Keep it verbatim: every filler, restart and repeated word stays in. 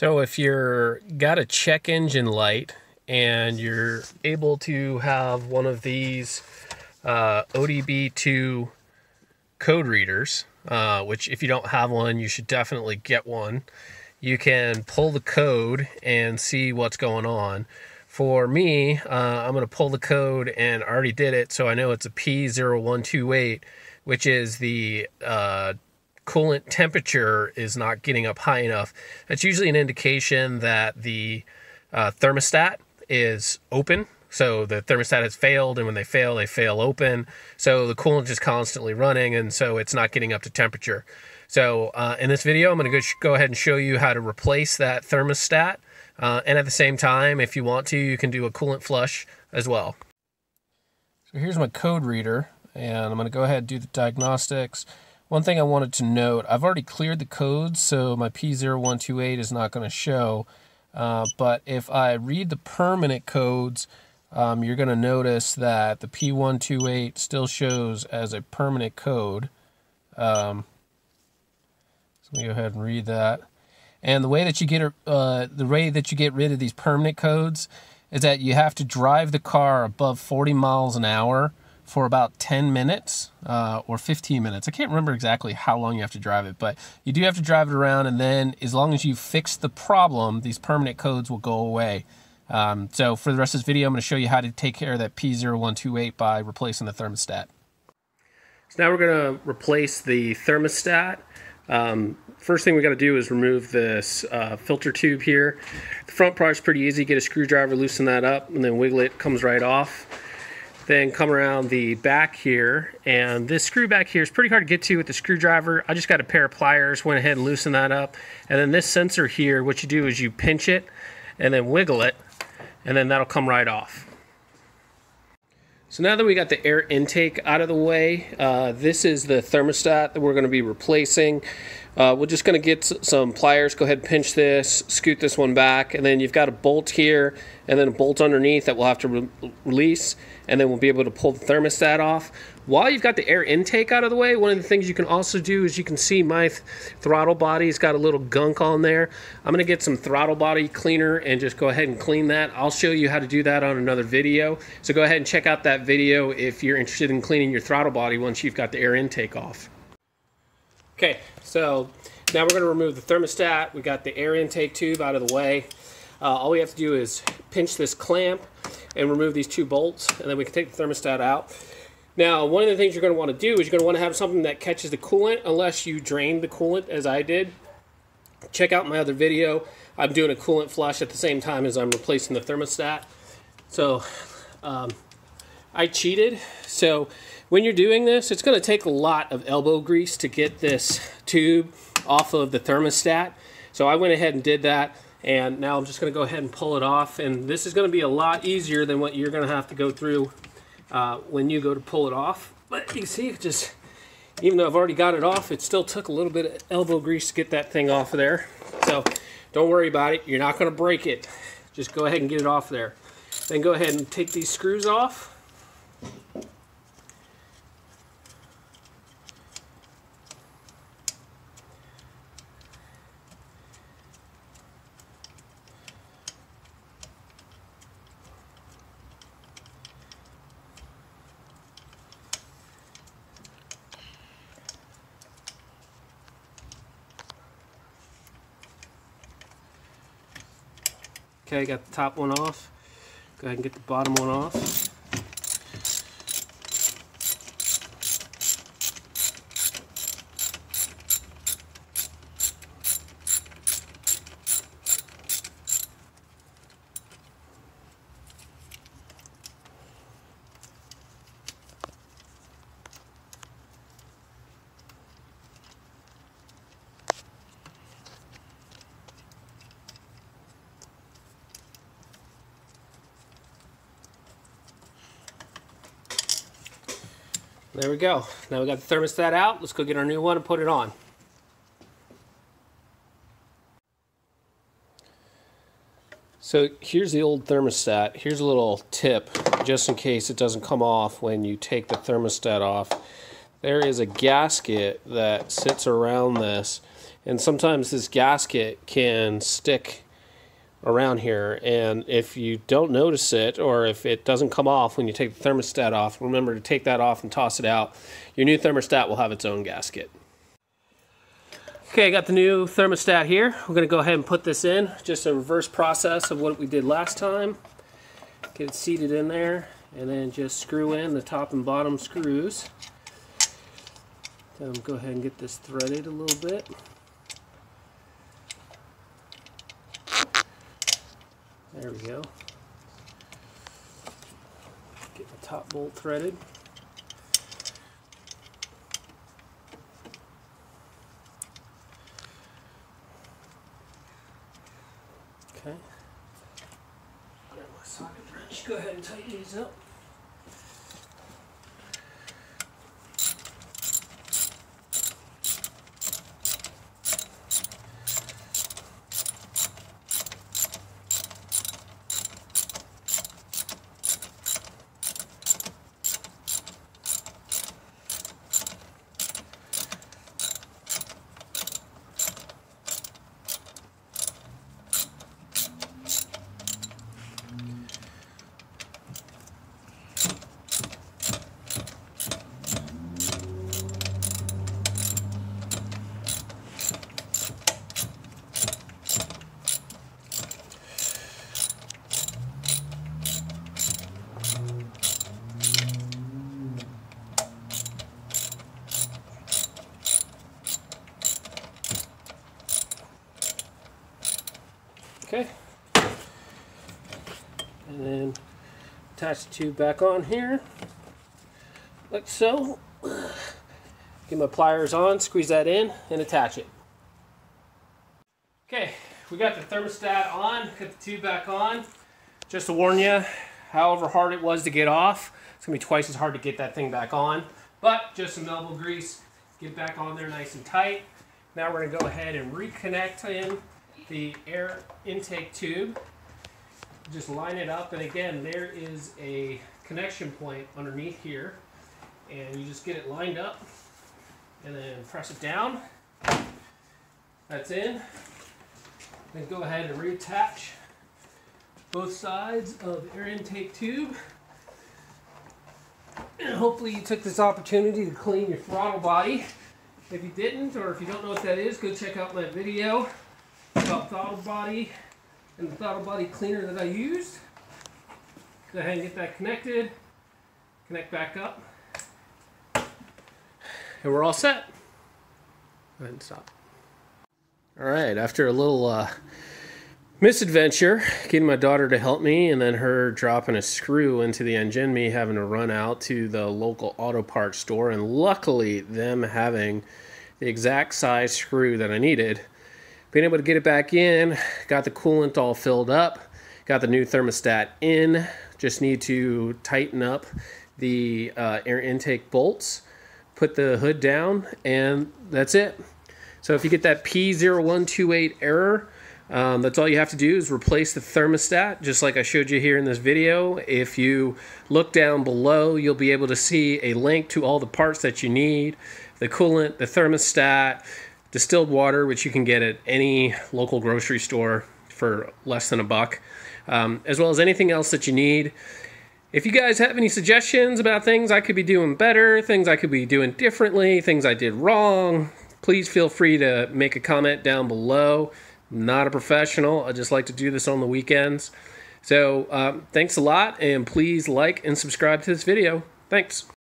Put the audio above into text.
So if you're got a check engine light and you're able to have one of these uh, O D B two code readers, uh, which if you don't have one, you should definitely get one. You can pull the code and see what's going on. For me, uh, I'm going to pull the code, and I already did it, so I know it's a P zero one two eight, which is the uh, coolant temperature is not getting up high enough. That's usually an indication that the uh, thermostat is open. So the thermostat has failed, and when they fail, they fail open. So the coolant is constantly running, and so it's not getting up to temperature. So uh, in this video, I'm going to go ahead and show you how to replace that thermostat. Uh, and at the same time, if you want to, you can do a coolant flush as well. So here's my code reader, and I'm going to go ahead and do the diagnostics. One thing I wanted to note, I've already cleared the codes, so my P zero one two eight is not going to show. Uh, but if I read the permanent codes, Um, you're going to notice that the P one two eight still shows as a permanent code. Um, so let me go ahead and read that. And the way that you get uh, the way that you get rid of these permanent codes is that you have to drive the car above forty miles an hour for about ten minutes uh, or fifteen minutes. I can't remember exactly how long you have to drive it, but you do have to drive it around. And then, as long as you fix the problem, these permanent codes will go away. Um, so for the rest of this video, I'm going to show you how to take care of that P zero one two eight by replacing the thermostat. So now we're going to replace the thermostat. Um, first thing we got to do is remove this uh, filter tube here. The front part's pretty easy. Get a screwdriver, loosen that up, and then wiggle it, comes right off. Then come around the back here, and this screw back here is pretty hard to get to with the screwdriver. I just got a pair of pliers, went ahead and loosened that up. And then this sensor here, what you do is you pinch it and then wiggle it, and then that'll come right off. So now that we got the air intake out of the way, uh, this is the thermostat that we're going to be replacing. Uh, we're just going to get some pliers, go ahead and pinch this, scoot this one back, and then you've got a bolt here and then a bolt underneath that we'll have to re release, and then we'll be able to pull the thermostat off. While you've got the air intake out of the way, one of the things you can also do is you can see my th throttle body's got a little gunk on there. I'm going to get some throttle body cleaner and just go ahead and clean that. I'll show you how to do that on another video, so go ahead and check out that video if you're interested in cleaning your throttle body once you've got the air intake off. Okay, so now we're going to remove the thermostat. We got the air intake tube out of the way. Uh, all we have to do is pinch this clamp and remove these two bolts, and then we can take the thermostat out. Now, one of the things you're going to want to do is you're going to want to have something that catches the coolant, unless you drain the coolant as I did. Check out my other video. I'm doing a coolant flush at the same time as I'm replacing the thermostat. So um, I cheated. So when you're doing this, it's going to take a lot of elbow grease to get this tube off of the thermostat. So I went ahead and did that, and now I'm just going to go ahead and pull it off. And this is going to be a lot easier than what you're going to have to go through Uh, when you go to pull it off. But you can see, it just, even though I've already got it off, it still took a little bit of elbow grease to get that thing off of there. So don't worry about it. You're not going to break it. Just go ahead and get it off there. Then go ahead and take these screws off. Okay, got the top one off. Go ahead and get the bottom one off. There we go. Now we got the thermostat out. Let's go get our new one and put it on. So here's the old thermostat. Here's a little tip just in case it doesn't come off when you take the thermostat off. There is a gasket that sits around this, and sometimes this gasket can stick around here, and if you don't notice it, or if it doesn't come off when you take the thermostat off, remember to take that off and toss it out. Your new thermostat will have its own gasket. Okay, I got the new thermostat here. We're going to go ahead and put this in, just a reverse process of what we did last time. Get it seated in there, and then just screw in the top and bottom screws. Um, go ahead and get this threaded a little bit. There we go. Get the top bolt threaded. Okay. Grab my socket wrench. Go ahead and tighten these up. Okay, and then attach the tube back on here, like so. Get my pliers on, squeeze that in, and attach it. Okay, we got the thermostat on, got the tube back on. Just to warn you, however hard it was to get off, it's gonna be twice as hard to get that thing back on. But just some elbow grease, get back on there nice and tight. Now we're gonna go ahead and reconnect in the air intake tube. Just line it up, and again, there is a connection point underneath here, and you just get it lined up and then press it down. That's in. Then go ahead and reattach both sides of the air intake tube, and hopefully you took this opportunity to clean your throttle body. If you didn't, or if you don't know what that is, go check out my video about throttle body and the throttle body cleaner that I used. Go ahead and get that connected, connect back up, and we're all set. Go ahead and stop. All right, after a little uh, misadventure, getting my daughter to help me, and then her dropping a screw into the engine, me having to run out to the local auto parts store, and luckily them having the exact size screw that I needed, being able to get it back in, got the coolant all filled up, got the new thermostat in, just need to tighten up the uh, air intake bolts, put the hood down, and that's it. So if you get that P zero one two eight error, um, that's all you have to do is replace the thermostat, just like I showed you here in this video. If you look down below, you'll be able to see a link to all the parts that you need, the coolant, the thermostat, distilled water, which you can get at any local grocery store for less than a buck, um, as well as anything else that you need. If you guys have any suggestions about things I could be doing better, things I could be doing differently, things I did wrong, please feel free to make a comment down below. I'm not a professional. I just like to do this on the weekends. So um, thanks a lot, and please like and subscribe to this video. Thanks.